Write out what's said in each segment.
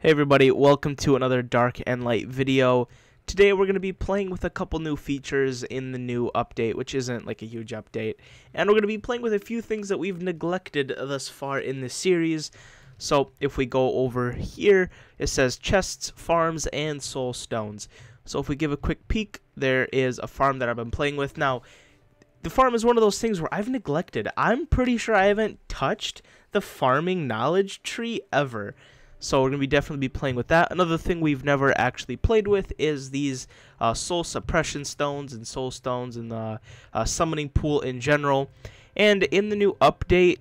Hey everybody, welcome to another Dark and Light video. Today we're going to be playing with a couple new features in the new update, which isn't like a huge update. And we're going to be playing with a few things that we've neglected thus far in this series. So if we go over here, it says chests, farms, and soul stones. So if we give a quick peek, there is a farm that I've been playing with. Now, the farm is one of those things where I've neglected. I'm pretty sure I haven't touched the farming knowledge tree ever. So we're going to definitely be playing with that. Another thing we've never actually played with is these Soul Suppression Stones and Soul Stones and the Summoning Pool in general. And in the new update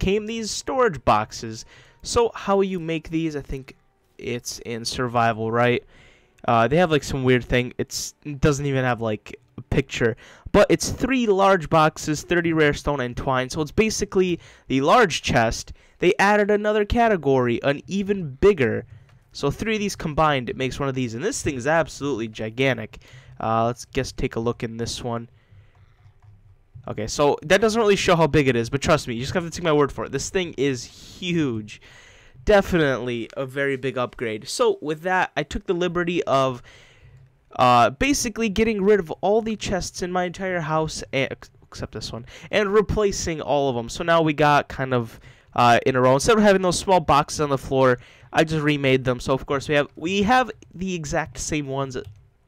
came these Storage Boxes. So how you make these, I think it's in Survival, right? They have like some weird thing. It doesn't even have like a picture. But it's 3 large boxes, 30 rare stone and twine. So it's basically the large chest. They added another category, an even bigger. So 3 of these combined, it makes one of these. And this thing's absolutely gigantic. Let's just take a look in this one. Okay, so that doesn't really show how big it is, but trust me, you just have to take my word for it. This thing is huge. Definitely a very big upgrade. So with that, I took the liberty of basically getting rid of all the chests in my entire house, except this one, and replacing all of them. So now we got kind of... in a row. Instead of having those small boxes on the floor, I just remade them. So of course we have the exact same ones,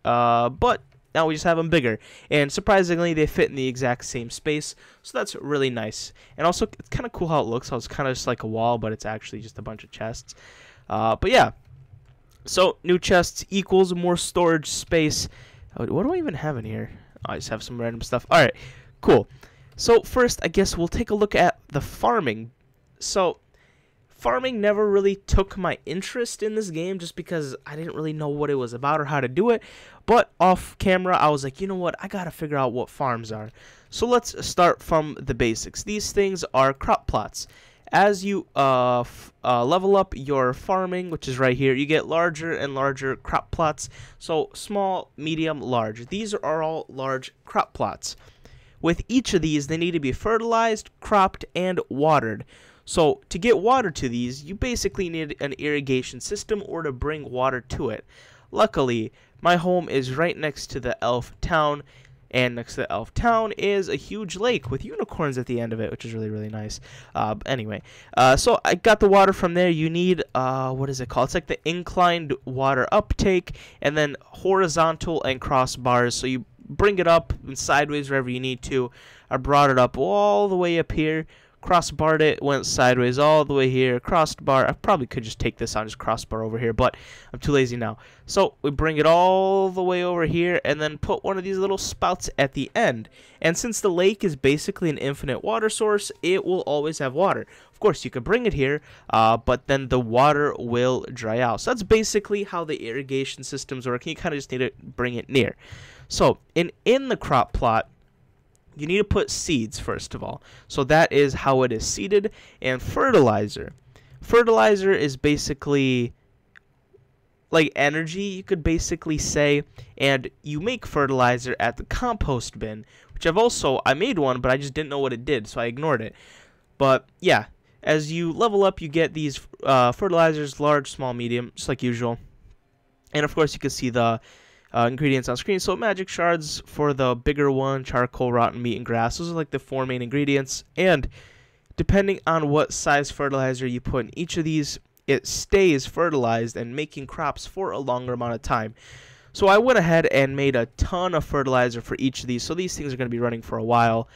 but now we just have them bigger. And surprisingly, they fit in the exact same space. So that's really nice. And also, it's kind of cool how it looks. How it's kind of just like a wall, but it's actually just a bunch of chests. But yeah, so new chests equals more storage space. What do I even have in here? Oh, I just have some random stuff. All right, cool. So first, I guess we'll take a look at the farming. So, farming never really took my interest in this game just because I didn't really know what it was about or how to do it. But off camera, I was like, you know what? I gotta figure out what farms are. So let's start from the basics. These things are crop plots. As you level up your farming, which is right here, you get larger and larger crop plots. So small, medium, large. These are all large crop plots. With each of these, they need to be fertilized, cropped, and watered. So to get water to these, you basically need an irrigation system or to bring water to it. Luckily, my home is right next to the Elf Town, and next to the Elf Town is a huge lake with unicorns at the end of it, which is really, really nice. So I got the water from there. You need, what is it called? It's like the inclined water uptake, and then horizontal and crossbars. So you bring it up and sideways wherever you need to. I brought it up all the way up here. Crossbarred it, went sideways all the way here, crossbar. I probably could just take this on, just crossbar over here, but I'm too lazy now. So we bring it all the way over here and then put one of these little spouts at the end. And since the lake is basically an infinite water source, it will always have water. Of course, you could bring it here, but then the water will dry out. So that's basically how the irrigation systems work. You kind of just need to bring it near. So in the crop plot, you need to put seeds, first of all. So that is how it is seeded. And fertilizer. Fertilizer is basically like energy, you could basically say. And you make fertilizer at the compost bin, which I made one, but I just didn't know what it did, so I ignored it. But yeah, as you level up, you get these fertilizers, large, small, medium, just like usual. And of course, you can see the... ingredients on screen. So magic shards for the bigger one, charcoal, rotten meat, and grass. Those are like the 4 main ingredients, and depending on what size fertilizer you put in each of these, it stays fertilized and making crops for a longer amount of time. So I went ahead and made a ton of fertilizer for each of these, so these things are going to be running for a while.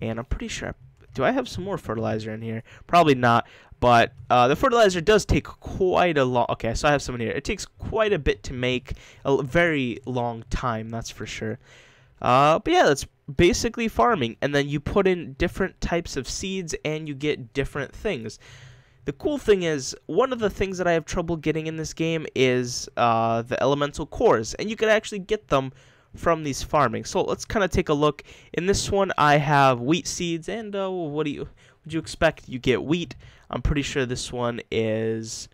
And I'm pretty sure, do I have some more fertilizer in here? Probably not. But the fertilizer does take quite a long... Okay, so I have some in here. It takes quite a bit to make, a very long time, that's for sure. But yeah, that's basically farming. And then you put in different types of seeds and you get different things. The cool thing is, one of the things that I have trouble getting in this game is the elemental cores. And you can actually get them from these farming. So let's kind of take a look. In this one, I have wheat seeds and would you expect? You get wheat. I'm pretty sure this one is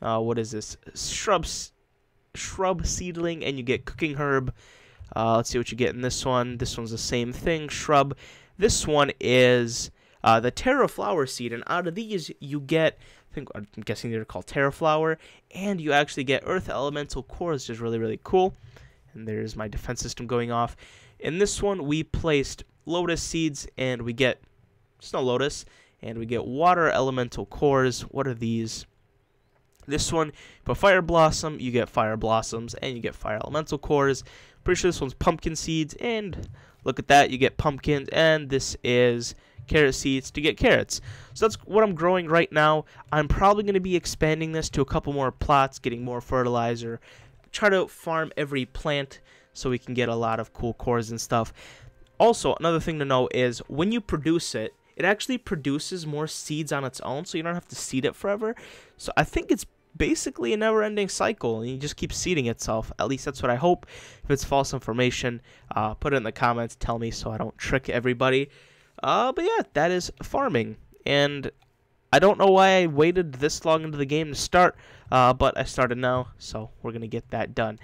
what is this? Shrub seedling, and you get cooking herb. Let's see what you get in this one. This one's the same thing, shrub. This one is the terra flower seed, and out of these you get I'm guessing they're called Terraflower, and you actually get Earth Elemental Cores, which is really, really cool. And there's my defense system going off. In this one, we placed Lotus Seeds, and we get Snow Lotus, and we get Water Elemental Cores. What are these? This one, but Fire Blossom, you get Fire Blossoms, and you get Fire Elemental Cores. Pretty sure this one's Pumpkin Seeds, and look at that, you get Pumpkins, and this is Carrot Seeds to get carrots. So that's what I'm growing right now. I'm probably going to be expanding this to a couple more plots, getting more fertilizer, try to farm every plant so we can get a lot of cool cores and stuff. Also, another thing to know is when you produce it, it actually produces more seeds on its own, so you don't have to seed it forever. So I think it's basically a never-ending cycle, and you just keep seeding itself. At least that's what I hope. If it's false information, put it in the comments, tell me so I don't trick everybody. But yeah, that is farming, and I don't know why I waited this long into the game to start, but I started now, so we're going to get that done.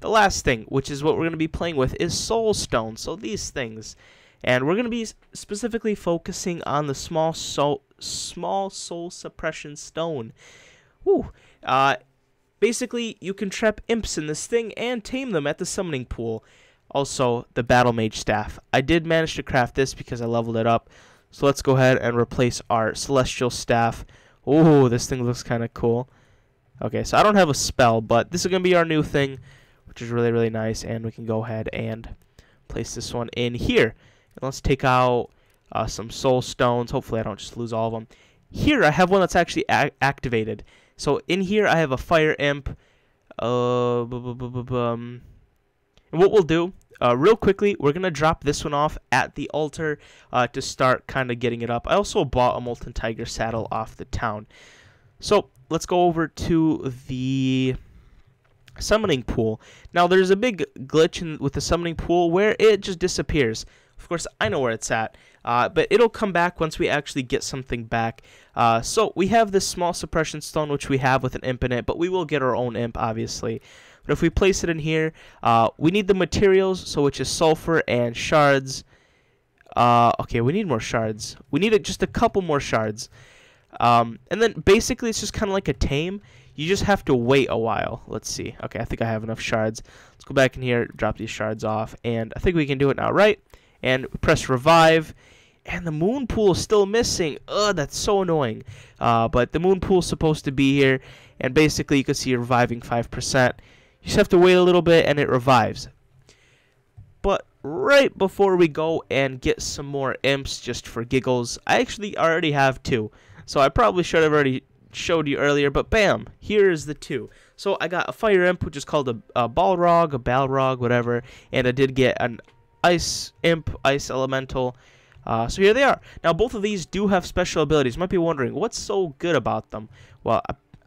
The last thing, which is what we're going to be playing with, is Soul Stones, so these things. And we're going to be specifically focusing on the small Soul Suppression Stone. Woo! Basically, you can trap imps in this thing and tame them at the summoning pool. Also, the Battle Mage Staff. I did manage to craft this because I leveled it up. So let's go ahead and replace our Celestial Staff. Oh, this thing looks kind of cool. Okay, so I don't have a spell, but this is going to be our new thing, which is really, really nice. And we can go ahead and place this one in here. And let's take out some Soul Stones. Hopefully I don't just lose all of them. Here, I have one that's actually activated. So in here, I have a Fire Imp. And what we'll do, real quickly, we're going to drop this one off at the altar to start kind of getting it up. I also bought a Molten Tiger Saddle off the town. So let's go over to the summoning pool. Now, there's a big glitch with the summoning pool where it just disappears. Of course, I know where it's at, but it'll come back once we actually get something back. So we have this small suppression stone, which we have with an imp in it, but we will get our own imp, obviously. But if we place it in here, we need the materials, so which is sulfur and shards. Okay, we need more shards. We need just a couple more shards. And then basically it's just kind of like a tame. You just have to wait a while. Let's see. Okay, I think I have enough shards. Let's go back in here, drop these shards off, and I think we can do it now, right? And press revive. And the moon pool is still missing. Ugh, that's so annoying. But the moon pool is supposed to be here, and basically you can see reviving 5%. You just have to wait a little bit and it revives. But right before we go and get some more imps just for giggles, I actually already have two. So I probably should have already showed you earlier, but bam, here's the two. So I got a Fire Imp, which is called a Balrog, whatever, and I did get an Ice Imp, Ice Elemental. So here they are. Now both of these do have special abilities. You might be wondering, what's so good about them? Well,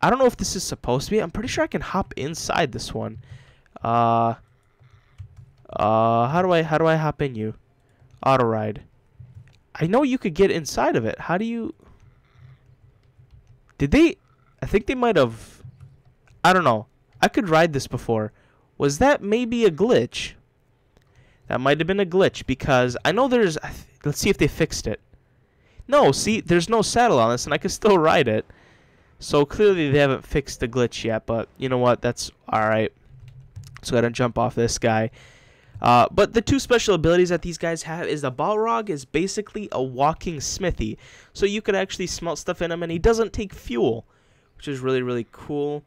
I don't know if this is supposed to be. I'm pretty sure I can hop inside this one. How do I hop in you? Auto ride. I know you could get inside of it. How do you? Did they? I think they might have. I don't know. I could ride this before. Was that maybe a glitch? That might have been a glitch because I know there's. Let's see if they fixed it. No, see, there's no saddle on this, and I can still ride it. So clearly they haven't fixed the glitch yet, but you know what? That's alright. So I gotta jump off this guy. But the two special abilities that these guys have is the Balrog is basically a walking smithy. So you could actually smelt stuff in him, and he doesn't take fuel, which is really, really cool.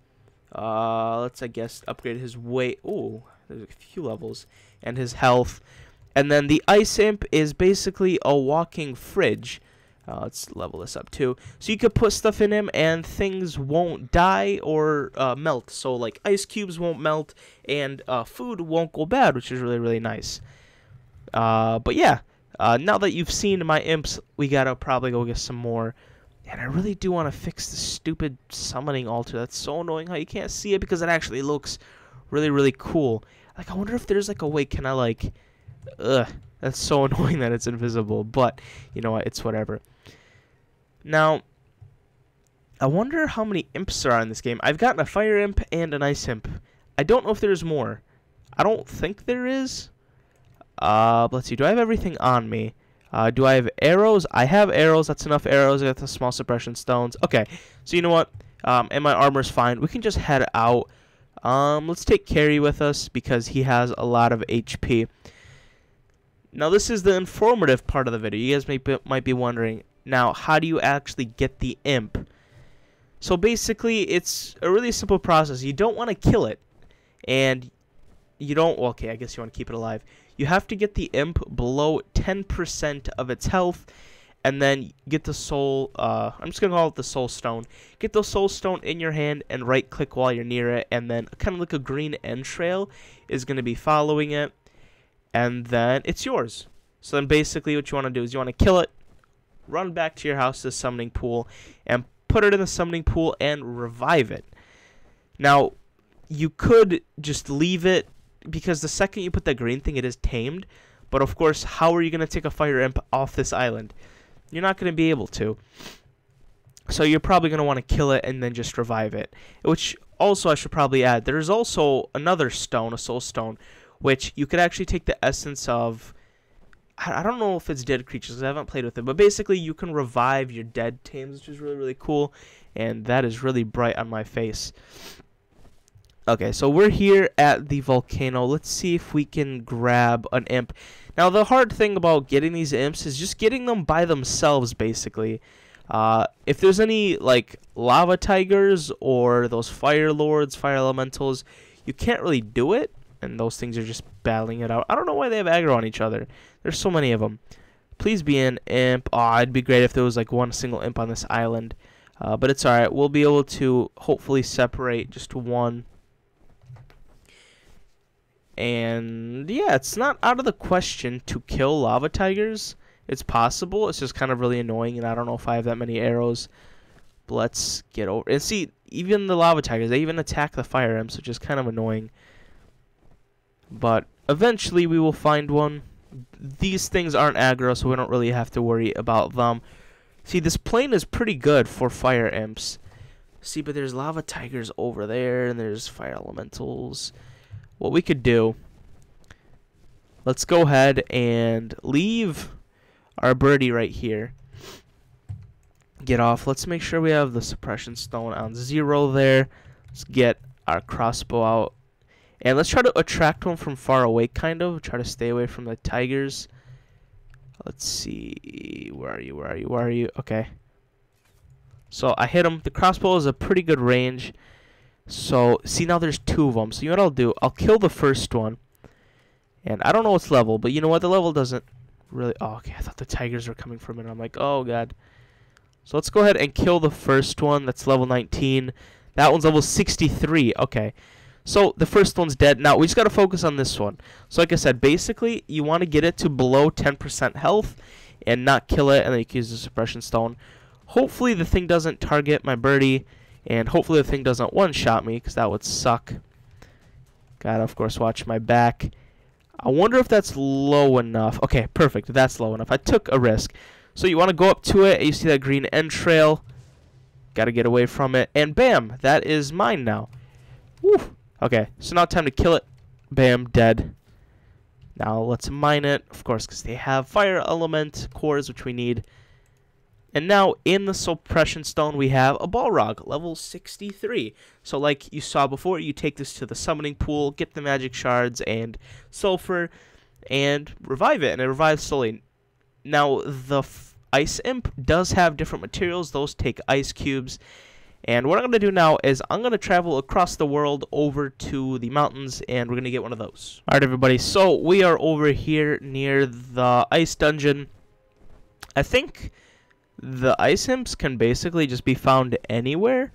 Let's, I guess, upgrade his weight. Ooh, there's a few levels. And his health. And then the Ice Imp is basically a walking fridge. Let's level this up too. So you could put stuff in him and things won't die or melt. So like ice cubes won't melt and food won't go bad, which is really, really nice. But yeah, now that you've seen my imps, we gotta probably go get some more. And I really do want to fix the stupid summoning altar. That's so annoying how you can't see it because it actually looks really, really cool. Like I wonder if there's like a way, can I like... Ugh, that's so annoying that it's invisible, but you know what, it's whatever. Now, I wonder how many imps are in this game. I've gotten a Fire Imp and an Ice Imp. I don't know if there's more. I don't think there is. But let's see, do I have everything on me? Do I have arrows? I have arrows. That's enough arrows. I got the small suppression stones. Okay, so you know what? And my armor's fine. We can just head out. Let's take Carrie with us because he has a lot of HP. Now, this is the informative part of the video. You guys might be wondering, now, how do you actually get the imp? So basically, it's a really simple process. You don't want to kill it. And you don't... Okay, I guess you want to keep it alive. You have to get the imp below 10% of its health. And then get the soul... I'm just going to call it the soul stone. Get the soul stone in your hand and right-click while you're near it. And then kind of like a green entrail is going to be following it. And then it's yours. So then basically what you want to do is you want to kill it, run back to your house to the summoning pool, and put it in the summoning pool and revive it. Now, you could just leave it, because the second you put that green thing, it is tamed. But of course, how are you going to take a fire imp off this island? You're not going to be able to. So you're probably going to want to kill it and then just revive it. Which also I should probably add, there's also another stone, a soul stone, which you could actually take the essence of. I don't know if it's dead creatures, because I haven't played with it, but basically you can revive your dead tames, which is really, really cool, and that is really bright on my face. Okay, so we're here at the volcano. Let's see if we can grab an imp. Now, the hard thing about getting these imps is just getting them by themselves, basically. If there's any, like, lava tigers or those fire lords, fire elementals, you can't really do it. And those things are just battling it out. I don't know why they have aggro on each other. There's so many of them. Please be an imp. Aw, it'd be great if there was like one single imp on this island. But it's alright. We'll be able to hopefully separate just one. And yeah, it's not out of the question to kill lava tigers. It's possible. It's just kind of really annoying. And I don't know if I have that many arrows. But let's get over. And see, even the lava tigers, they even attack the fire imps, which is kind of annoying. But eventually we will find one. These things aren't aggro, so we don't really have to worry about them. See, this plane is pretty good for fire imps. See, but there's lava tigers over there, and there's fire elementals. What we could do, let's go ahead and leave our birdie right here. Get off. Let's make sure we have the suppression stone on 0 there. Let's get our crossbow out. And let's try to attract one from far away, kind of. Try to stay away from the tigers. Let's see. Where are you? Where are you? Where are you? Okay. So I hit him. The crossbow is a pretty good range. So, see, now there's 2 of them. So you know what I'll do? I'll kill the first one. And I don't know what's level, but you know what? The level doesn't really... Oh, okay. I thought the tigers were coming for a minute. I'm like, oh, God. So let's go ahead and kill the first one. That's level 19. That one's level 63. Okay. So, the first one's dead. Now, we just got to focus on this one. So, like I said, basically, you want to get it to below 10% health and not kill it, and then you can use the suppression stone. Hopefully, the thing doesn't target my birdie, and hopefully the thing doesn't one-shot me, because that would suck. Gotta, of course, watch my back. I wonder if that's low enough. Okay, perfect. That's low enough. I took a risk. So, you want to go up to it, and you see that green entrail. Gotta get away from it, and bam! That is mine now. Woo! Okay, so now time to kill it. Bam, dead. Now let's mine it, of course, because they have fire element cores, which we need. And now in the suppression stone, we have a Balrog, level 63. So like you saw before, you take this to the summoning pool, get the magic shards and sulfur, and revive it, and it revives slowly. Now the ice imp does have different materials. Those take ice cubes. And what I'm going to do now is I'm going to travel across the world over to the mountains, and we're going to get one of those. Alright, everybody. So, we are over here near the Ice Dungeon. I think the ice imps can basically just be found anywhere.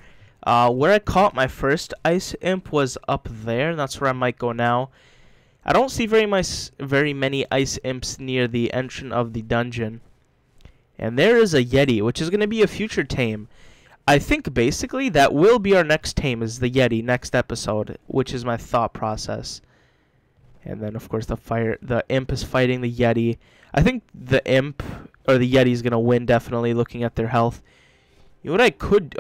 Where I caught my first ice imp was up there, and that's where I might go now. I don't see very many ice imps near the entrance of the dungeon. And there is a Yeti, which is going to be a future tame. I think basically that will be our next tame, is the Yeti next episode, which is my thought process. And then of course the imp is fighting the Yeti. I think the imp or the Yeti is gonna win, definitely, looking at their health. You know what I could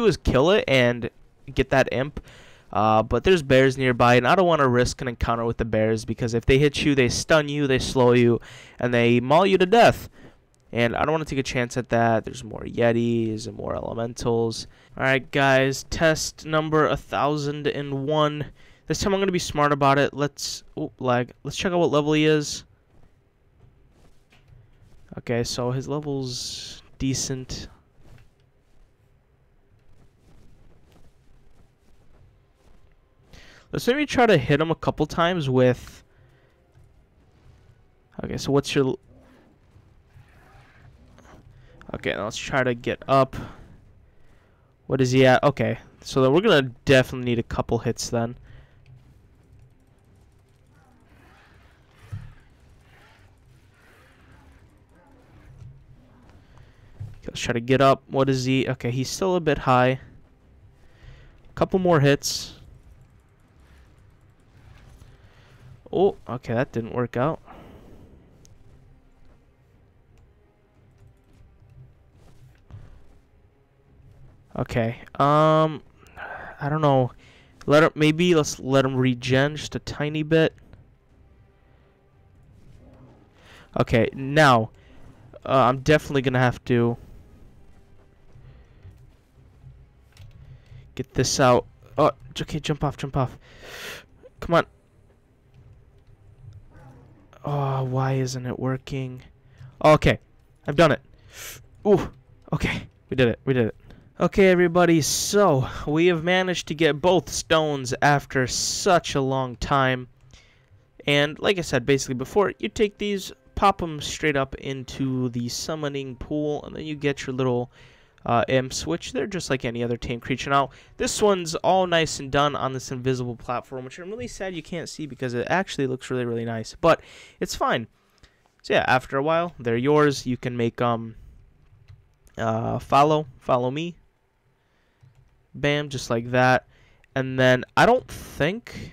do is kill it and get that imp. But there's bears nearby, and I don't want to risk an encounter with the bears, because if they hit you, they stun you, they slow you, and they maul you to death. And I don't want to take a chance at that. There's more yetis and more elementals. Alright guys, test number 1001. This time I'm going to be smart about it. Let's... oh, lag. Let's check out what level he is. Okay, so his level's decent. Let's maybe try to hit him a couple times with... okay, so what's your... okay, now let's try to get up. What is he at? Okay, so then we're going to definitely need a couple hits then. Okay, let's try to get up. What is he? Okay, he's still a bit high. A couple more hits. Oh, okay, that didn't work out. Okay, I don't know. Let him, maybe let's let him regen just a tiny bit. Okay, now I'm definitely gonna have to get this out. Oh, okay, jump off, jump off. Come on. Oh, why isn't it working? Oh, okay, I've done it. Ooh, okay, we did it. We did it. Okay everybody, so we have managed to get both stones after such a long time, and like I said, basically before, you take these, pop them straight up into the summoning pool, and then you get your little imps, which they're just like any other tame creature. Now this one's all nice and done on this invisible platform, which I'm really sad you can't see because it actually looks really, really nice, but it's fine. So yeah, after a while, they're yours. You can make follow me. Bam, just like that. And then I don't think...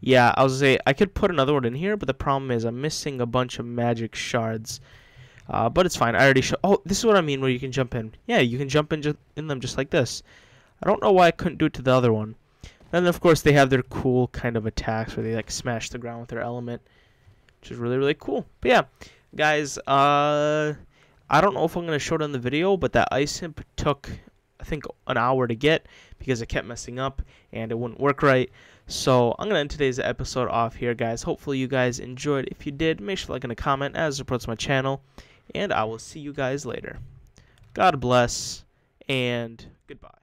yeah, I was going to say, I could put another one in here, but the problem is I'm missing a bunch of magic shards. But it's fine. I already showed... oh, this is what I mean where you can jump in. Yeah, you can jump in them just like this. I don't know why I couldn't do it to the other one. And then, of course, they have their cool kind of attacks where they, like, smash the ground with their element, which is really, really cool. But yeah, guys, I don't know if I'm going to show it in the video, but that ice imp took... I think an hour to get because it kept messing up and it wouldn't work right. So I'm gonna end today's episode off here, guys. Hopefully you guys enjoyed. If you did, make sure to like and a comment as it supports my channel, and I will see you guys later. God bless and goodbye.